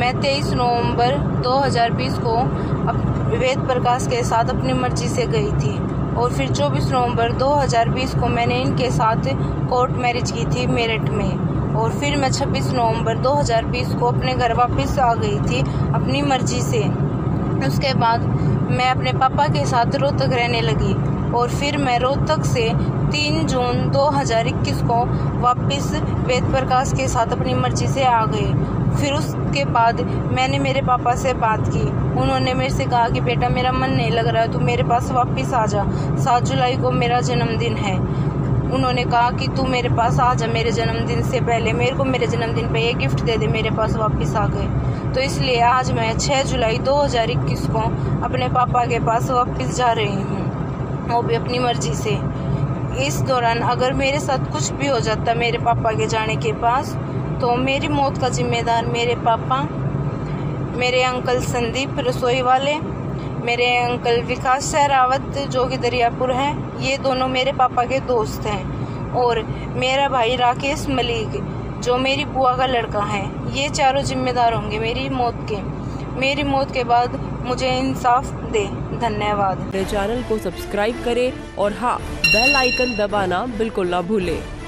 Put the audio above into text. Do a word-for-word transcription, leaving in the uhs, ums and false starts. मैं तेईस नवंबर दो हज़ार बीस को वेद प्रकाश के साथ अपनी मर्जी से गई थी और फिर चौबीस नवंबर दो हज़ार बीस को मैंने इनके साथ कोर्ट मैरिज की थी मेरठ में, और फिर मैं छब्बीस नवंबर दो हज़ार बीस को अपने घर वापस आ गई थी अपनी मर्जी से। उसके बाद मैं अपने पापा के साथ रोहतक रहने लगी और फिर मैं रोहतक से तीन जून दो हज़ार इक्कीस को वापस वेद प्रकाश के साथ अपनी मर्जी से आ गए। फिर उसके बाद मैंने मेरे पापा से बात की, उन्होंने मेरे से कहा कि बेटा मेरा मन नहीं लग रहा है, तू मेरे पास वापस आ जा, सात जुलाई को मेरा जन्मदिन है। उन्होंने कहा कि तू मेरे पास आ जा मेरे जन्मदिन से पहले, मेरे को मेरे जन्मदिन पे ये गिफ्ट दे दे, मेरे पास वापस आ गए। तो इसलिए आज मैं छह जुलाई दो हज़ार इक्कीस को अपने पापा के पास वापस जा रही हूँ, वो भी अपनी मर्ज़ी से। इस दौरान अगर मेरे साथ कुछ भी हो जाता मेरे पापा के जाने के पास, तो मेरी मौत का जिम्मेदार मेरे पापा, मेरे अंकल संदीप रसोई वाले, मेरे अंकल विकास शहरावत जो कि दरियापुर हैं, ये दोनों मेरे पापा के दोस्त हैं, और मेरा भाई राकेश मलिक जो मेरी बुआ का लड़का है, ये चारों जिम्मेदार होंगे मेरी मौत के। मेरी मौत के बाद मुझे इंसाफ दे। धन्यवाद। मेरे चैनल को सब्सक्राइब करें और हाँ, बेल आइकन दबाना बिल्कुल ना भूलें।